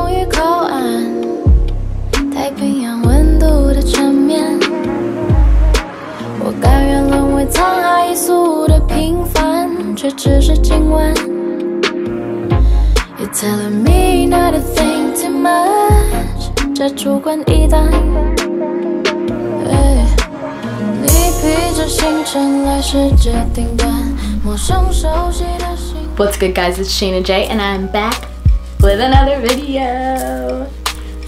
终于靠岸，太平洋温度的缠绵，我甘愿沦为沧海一粟的平凡，却只是今晚。You're telling me not to think too much， 这主观臆断。Hey, 你披着行程来世界顶端，陌生熟悉的心。What's good, guys? It's snghair.com, and I'm back with another video.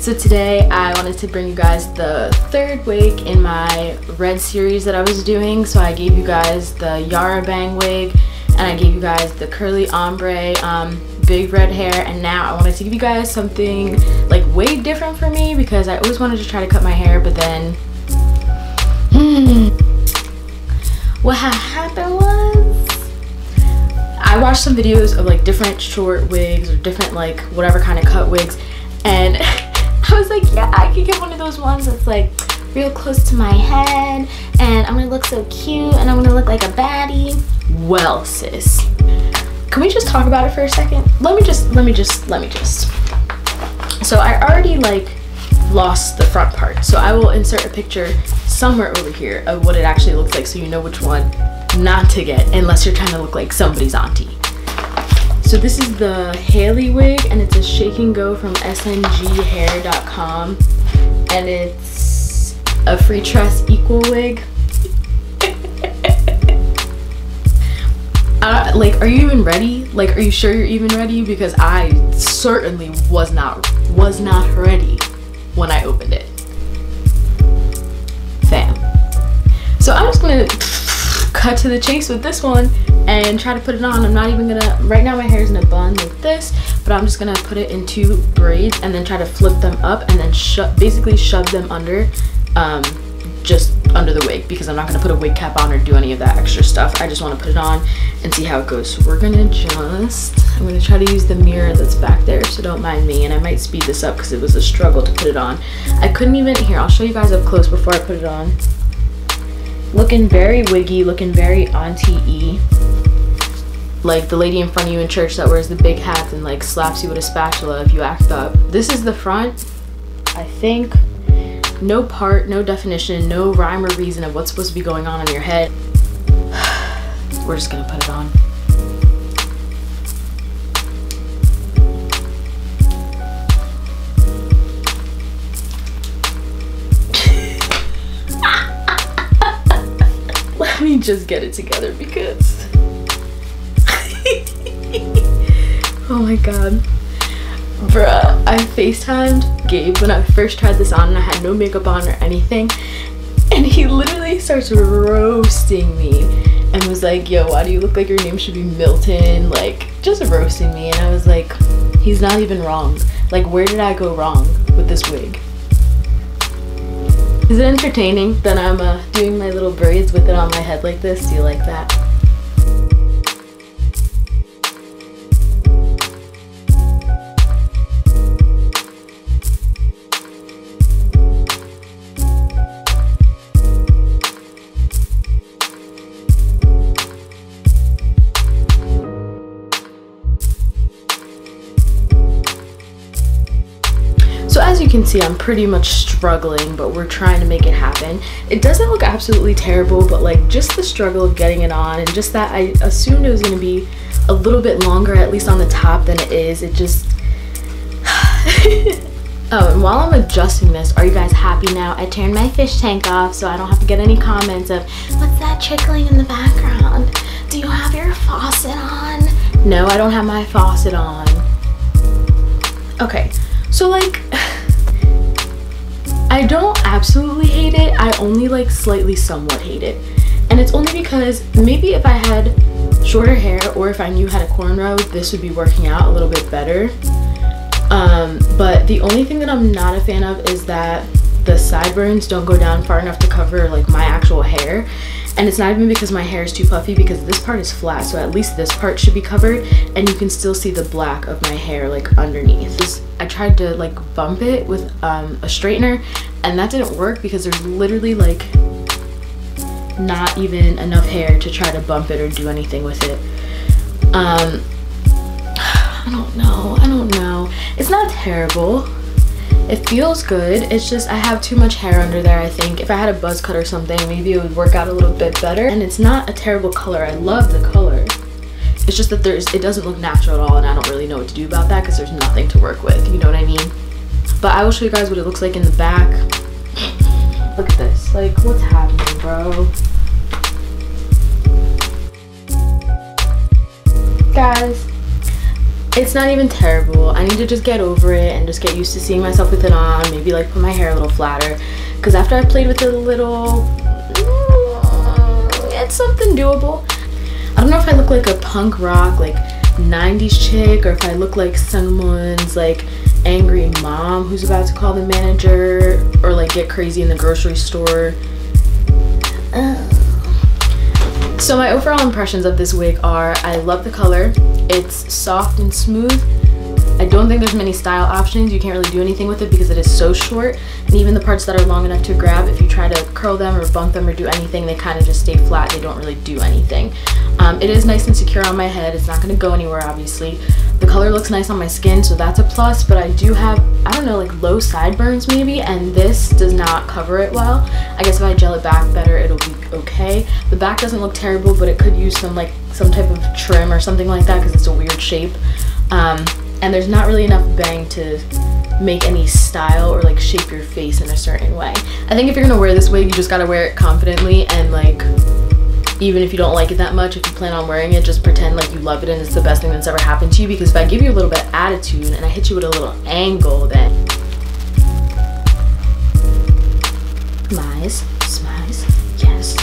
So today I wanted to bring you guys the third wig in my red series that I was doing. So I gave you guys the Yara Bang wig, and I gave you guys the curly ombre, big red hair, and now I wanted to give you guys something like way different for me because I always wanted to try to cut my hair, but then what had happened was I watched some videos of like different short wigs or different like whatever kind of cut wigs, and I was like, yeah, I could get one of those ones that's like real close to my head and I'm gonna look so cute and I'm gonna look like a baddie. Well, sis, can we just talk about it for a second? Let me just. So I already like lost the front part, so I will insert a picture somewhere over here of what it actually looks like so you know which one not to get, unless you're trying to look like somebody's auntie. So this is the Hailey wig, and it's a shake and go from snghair.com, and it's a Free Tress Equal wig. Like, are you even ready? Like, are you sure you're even ready? Because I certainly was not ready when I opened it, fam. So I'm just gonna cut to the chase with this one and try to put it on. I'm not even gonna, right now my hair is in a bun like this, but I'm just gonna put it in two braids and then try to flip them up and then basically shove them under, just under the wig, because I'm not gonna put a wig cap on or do any of that extra stuff. I just wanna put it on and see how it goes. So we're gonna I'm gonna try to use the mirror that's back there, so don't mind me, and I might speed this up because it was a struggle to put it on. I couldn't even, here, I'll show you guys up close before I put it on. Looking very wiggy, looking very auntie-y. Like the lady in front of you in church that wears the big hat and like slaps you with a spatula if you act up. This is the front, I think. No part, no definition, no rhyme or reason of what's supposed to be going on in your head. We're just gonna put it on. Let me just get it together because oh my god, bruh, I FaceTimed Gabe when I first tried this on and I had no makeup on or anything, and he literally starts roasting me and was like, yo, why do you look like your name should be Milton? Like, just roasting me. And I was like, he's not even wrong. Like, where did I go wrong with this wig? Is it entertaining that I'm doing my little braids with it on my head like this? Do you like that? You can see I'm pretty much struggling, but we're trying to make it happen. It doesn't look absolutely terrible, but like just the struggle of getting it on, and just that I assumed it was going to be a little bit longer, at least on the top, than it is. It just oh, and while I'm adjusting this, are you guys happy now? I turned my fish tank off so I don't have to get any comments of what's that trickling in the background? Do you have your faucet on? No, I don't have my faucet on. Okay, so like I don't absolutely hate it, I only like slightly somewhat hate it. And it's only because maybe if I had shorter hair or if I knew how to cornrow, this would be working out a little bit better. But the only thing that I'm not a fan of is that the sideburns don't go down far enough to cover like my actual hair. And it's not even because my hair is too puffy, because this part is flat, so at least this part should be covered, and you can still see the black of my hair like underneath. I tried to like bump it with a straightener, and that didn't work because there's literally like not even enough hair to try to bump it or do anything with it. I don't know. It's not terrible. It feels good. It's just I have too much hair under there, I think. If I had a buzz cut or something, maybe it would work out a little bit better. And it's not a terrible color. I love the color. It's just that it doesn't look natural at all, and I don't really know what to do about that because there's nothing to work with. You know what I mean? But I will show you guys what it looks like in the back. Look at this. Like, what's happening, bro? Guys, it's not even terrible. I need to just get over it and just get used to seeing myself with it on. Maybe like put my hair a little flatter, because after I played with it a little, it's something doable. I don't know if I look like a punk rock, like 90s chick, or if I look like someone's like angry mom who's about to call the manager or like get crazy in the grocery store. So my overall impressions of this wig are, I love the color. It's soft and smooth. I don't think there's many style options. You can't really do anything with it because it is so short, and even the parts that are long enough to grab, if you try to curl them or bump them or do anything, they kind of just stay flat. They don't really do anything. It is nice and secure on my head. It's not going to go anywhere, obviously. The color looks nice on my skin, so that's a plus, but I do have, I don't know, like low sideburns maybe, and this does not cover it well. I guess if I gel it back better, it'll be okay. The back doesn't look terrible, but it could use some type of trim or something like that because it's a weird shape. And there's not really enough bang to make any style or like shape your face in a certain way. I think if you're gonna wear this wig, you just gotta wear it confidently, and like, even if you don't like it that much, if you plan on wearing it, just pretend like you love it and it's the best thing that's ever happened to you. Because if I give you a little bit of attitude and I hit you with a little angle, then smiles, yes.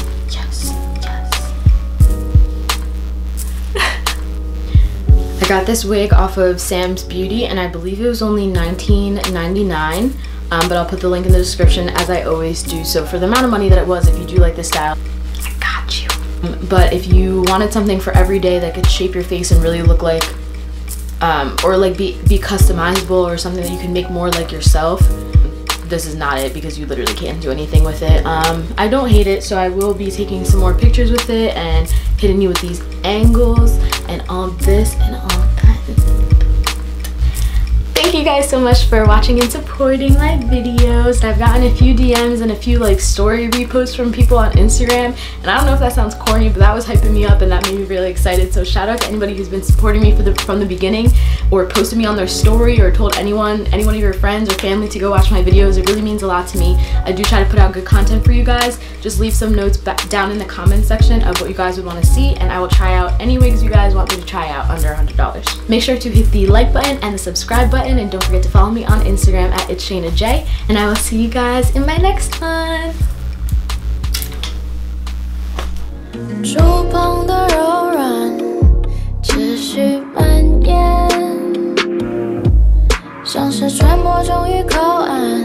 I got this wig off of Sam's Beauty, and I believe it was only $19.99, but I'll put the link in the description as I always do. So for the amount of money that it was, if you do like this style, I got you. But if you wanted something for every day that could shape your face and really look like, or like be customizable, or something that you can make more like yourself, this is not it, because you literally can't do anything with it. I don't hate it, so I will be taking some more pictures with it and hitting you with these angles and all this and all that. Thank you guys so much for watching and supporting my videos. I've gotten a few DMs and a few like story reposts from people on Instagram, and I don't know if that sounds corny, but that was hyping me up and that made me really excited. So shout out to anybody who's been supporting me from the beginning, or posted me on their story, or told any one of your friends or family to go watch my videos. It really means a lot to me. I do try to put out good content for you guys. Just leave some notes down in the comment section of what you guys would want to see, and I will try out any wigs you guys want me to try out under $100. Make sure to hit the like button and the subscribe button, and don't forget to follow me on Instagram at itsshainajay, and I will see you guys in my next one.像是漩涡中于靠岸